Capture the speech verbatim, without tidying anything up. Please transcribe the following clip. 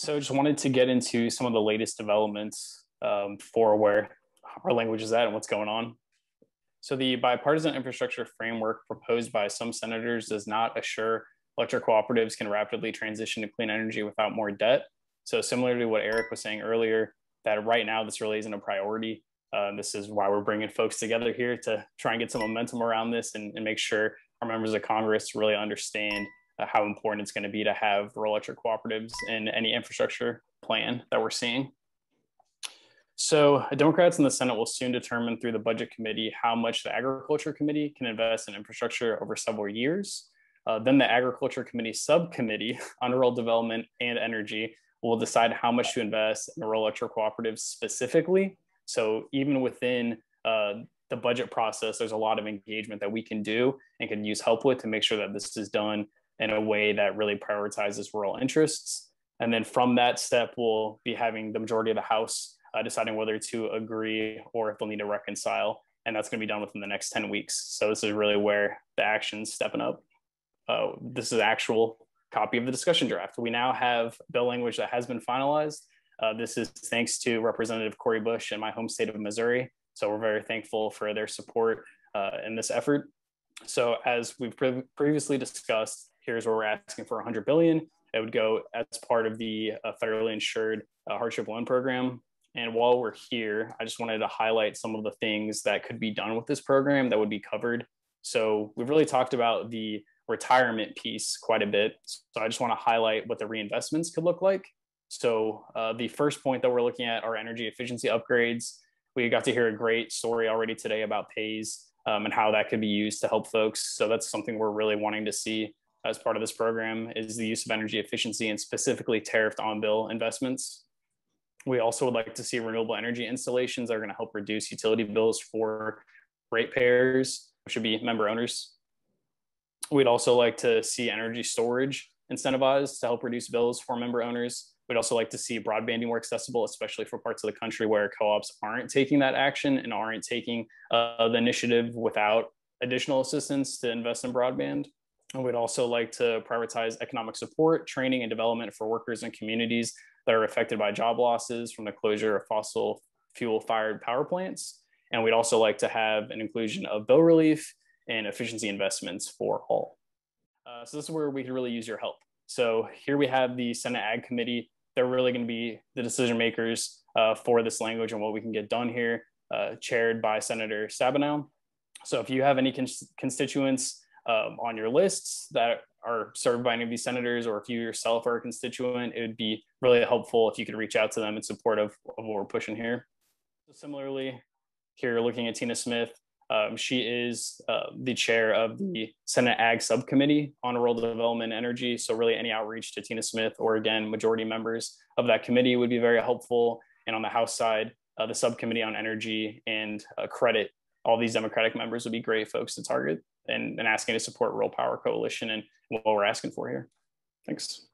So I just wanted to get into some of the latest developments um, for where our language is at and what's going on. So the bipartisan infrastructure framework proposed by some senators does not assure electric cooperatives can rapidly transition to clean energy without more debt. So similar to what Eric was saying earlier, that right now this really isn't a priority. Uh, this is why we're bringing folks together here to try and get some momentum around this and, and make sure our members of Congress really understand uh, how important it's going to be to have rural electric cooperatives in any infrastructure plan that we're seeing. So Democrats in the Senate will soon determine through the Budget Committee how much the Agriculture Committee can invest in infrastructure over several years. Uh, then the Agriculture Committee Subcommittee on Rural Development and Energy will decide how much to invest in rural electric cooperatives specifically. So even within uh, the budget process, there's a lot of engagement that we can do and can use help with to make sure that this is done in a way that really prioritizes rural interests. And then from that step, we'll be having the majority of the House uh, deciding whether to agree or if they'll need to reconcile. And that's gonna be done within the next ten weeks. So this is really where the action's stepping up. Uh, this is actual copy of the discussion draft. We now have bill language that has been finalized. Uh, this is thanks to Representative Cory Bush in my home state of Missouri. So we're very thankful for their support uh, in this effort. So as we've pre previously discussed, here's where we're asking for one hundred billion dollars. It would go as part of the uh, federally insured uh, hardship loan program. And while we're here, I just wanted to highlight some of the things that could be done with this program that would be covered. So we've really talked about the retirement piece quite a bit. So I just want to highlight what the reinvestments could look like. So uh, the first point that we're looking at are energy efficiency upgrades. We got to hear a great story already today about PAYS um, and how that could be used to help folks. So that's something we're really wanting to see as part of this program is the use of energy efficiency and specifically tariffed on-bill investments. We also would like to see renewable energy installations that are gonna help reduce utility bills for ratepayers, which would be member owners. We'd also like to see energy storage incentivized to help reduce bills for member owners. We'd also like to see broadband more accessible, especially for parts of the country where co-ops aren't taking that action and aren't taking uh, the initiative without additional assistance to invest in broadband. And we'd also like to prioritize economic support, training, and development for workers and communities that are affected by job losses from the closure of fossil fuel-fired power plants. And we'd also like to have an inclusion of bill relief and efficiency investments for all. Uh, so this is where we could really use your help. So here we have the Senate Ag Committee. They're really gonna be the decision makers uh, for this language and what we can get done here, uh, chaired by Senator Sabanow. So if you have any cons constituents um, on your lists that are served by any of these senators, or if you yourself are a constituent, it would be really helpful if you could reach out to them in support of, of what we're pushing here. So similarly, here looking at Tina Smith, Um, she is uh, the chair of the Senate Ag Subcommittee on Rural Development and Energy. So really any outreach to Tina Smith or again, majority members of that committee would be very helpful. And on the House side, uh, the Subcommittee on Energy and uh, Credit, all these Democratic members would be great folks to target and, and asking to support Rural Power Coalition and what we're asking for here. Thanks.